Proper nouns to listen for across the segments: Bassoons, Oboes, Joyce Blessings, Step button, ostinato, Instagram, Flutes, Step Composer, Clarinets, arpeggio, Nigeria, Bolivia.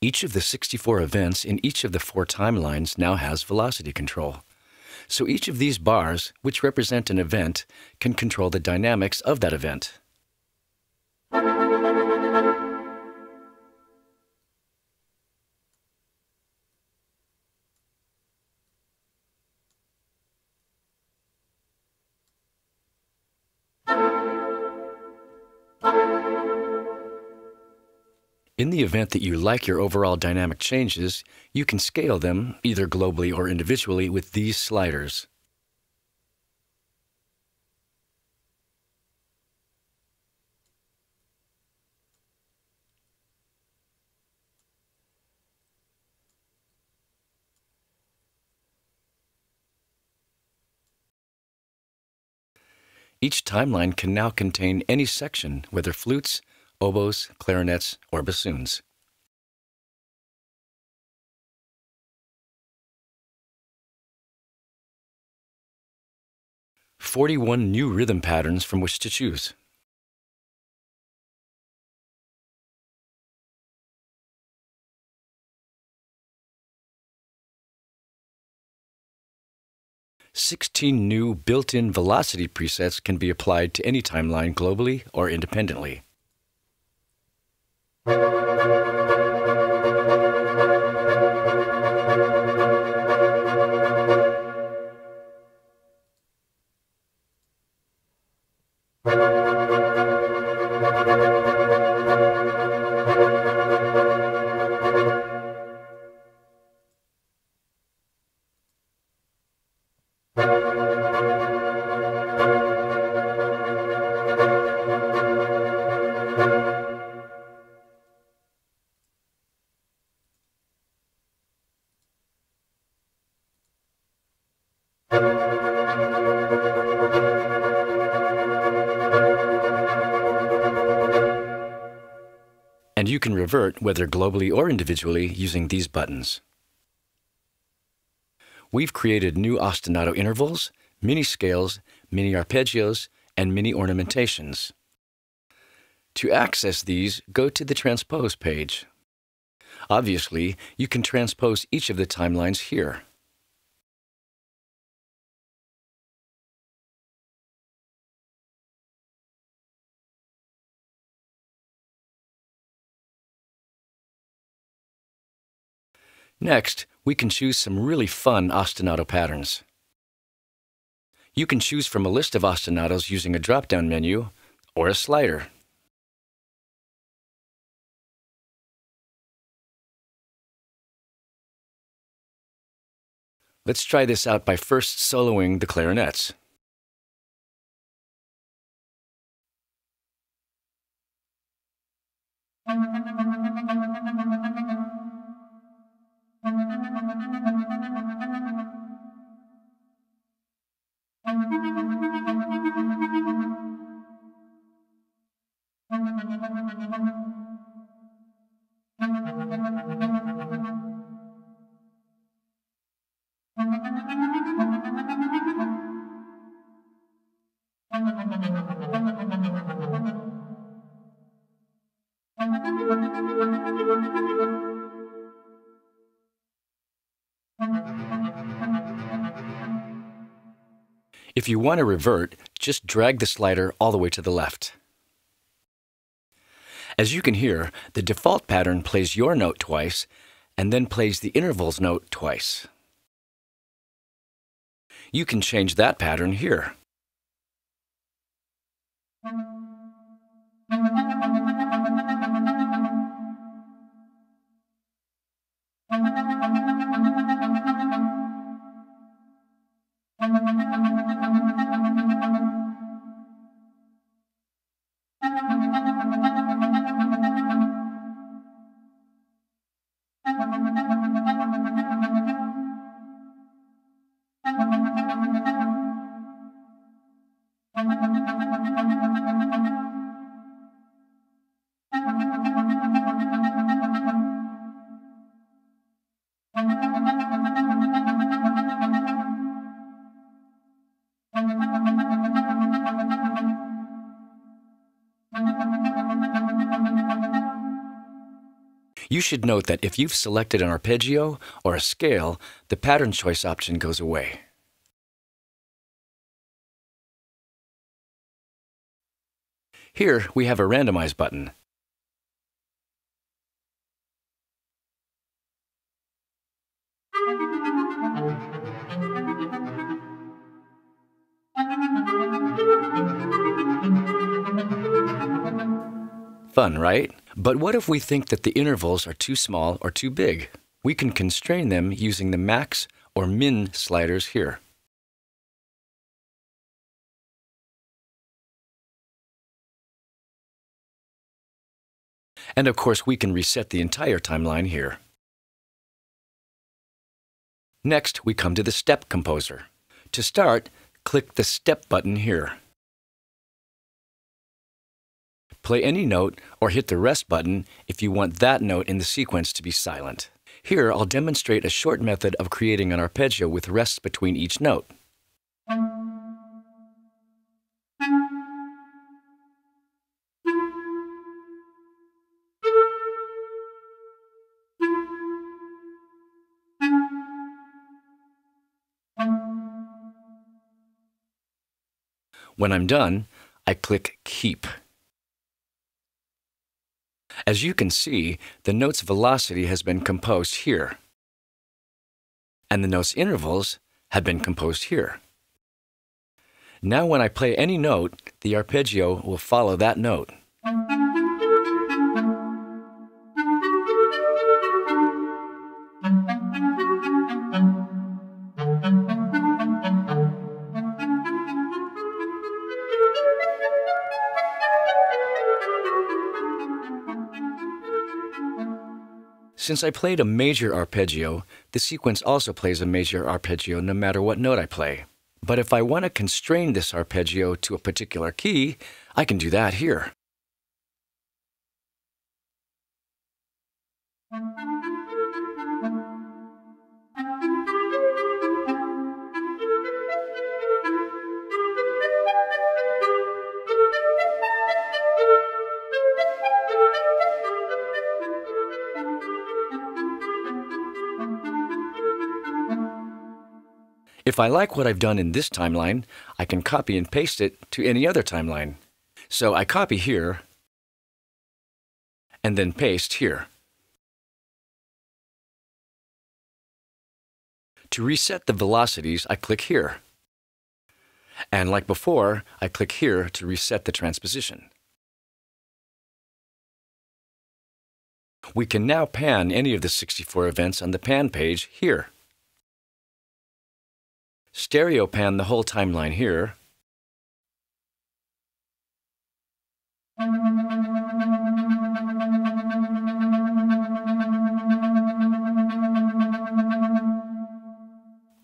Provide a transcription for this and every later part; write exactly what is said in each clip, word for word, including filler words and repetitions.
Each of the sixty-four events in each of the four timelines now has velocity control. So each of these bars, which represent an event, can control the dynamics of that event. In the event that you like your overall dynamic changes, you can scale them, either globally or individually, with these sliders. Each timeline can now contain any section, whether flutes, oboes, clarinets, or bassoons. forty-one new rhythm patterns from which to choose. sixteen new built-in velocity presets can be applied to any timeline globally or independently. And you can revert, whether globally or individually, using these buttons. We've created new ostinato intervals, mini scales, mini arpeggios, and mini ornamentations. To access these, go to the Transpose page. Obviously, you can transpose each of the timelines here. Next, we can choose some really fun ostinato patterns. You can choose from a list of ostinatos using a drop-down menu or a slider. Let's try this out by first soloing the clarinets. If you want to revert, just drag the slider all the way to the left. As you can hear, the default pattern plays your note twice and then plays the intervals note twice. You can change that pattern here. You should note that if you've selected an arpeggio or a scale, the pattern choice option goes away. Here we have a randomize button. Fun, right? But what if we think that the intervals are too small or too big? We can constrain them using the max or min sliders here. And of course, we can reset the entire timeline here. Next, we come to the Step Composer. To start, click the Step button here. Play any note or hit the rest button if you want that note in the sequence to be silent. Here, I'll demonstrate a short method of creating an arpeggio with rests between each note. When I'm done, I click Keep. As you can see, the note's velocity has been composed here, and the note's intervals have been composed here. Now when I play any note, the arpeggio will follow that note. Since I played a major arpeggio, the sequence also plays a major arpeggio no matter what note I play. But if I want to constrain this arpeggio to a particular key, I can do that here. If I like what I've done in this timeline, I can copy and paste it to any other timeline. So I copy here, and then paste here. To reset the velocities, I click here. And like before, I click here to reset the transposition. We can now pan any of the sixty-four events on the pan page here. Stereo pan the whole timeline here.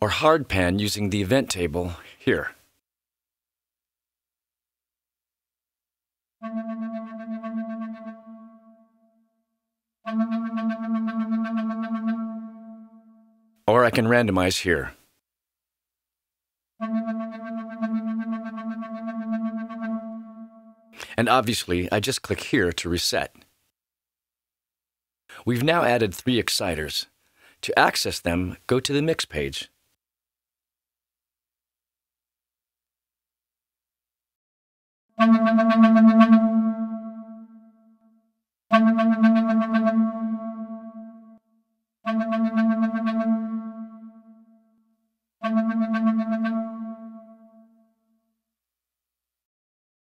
Or hard pan using the event table here. Or I can randomize here. And obviously, I just click here to reset. We've now added three exciters. To access them, go to the Mix page.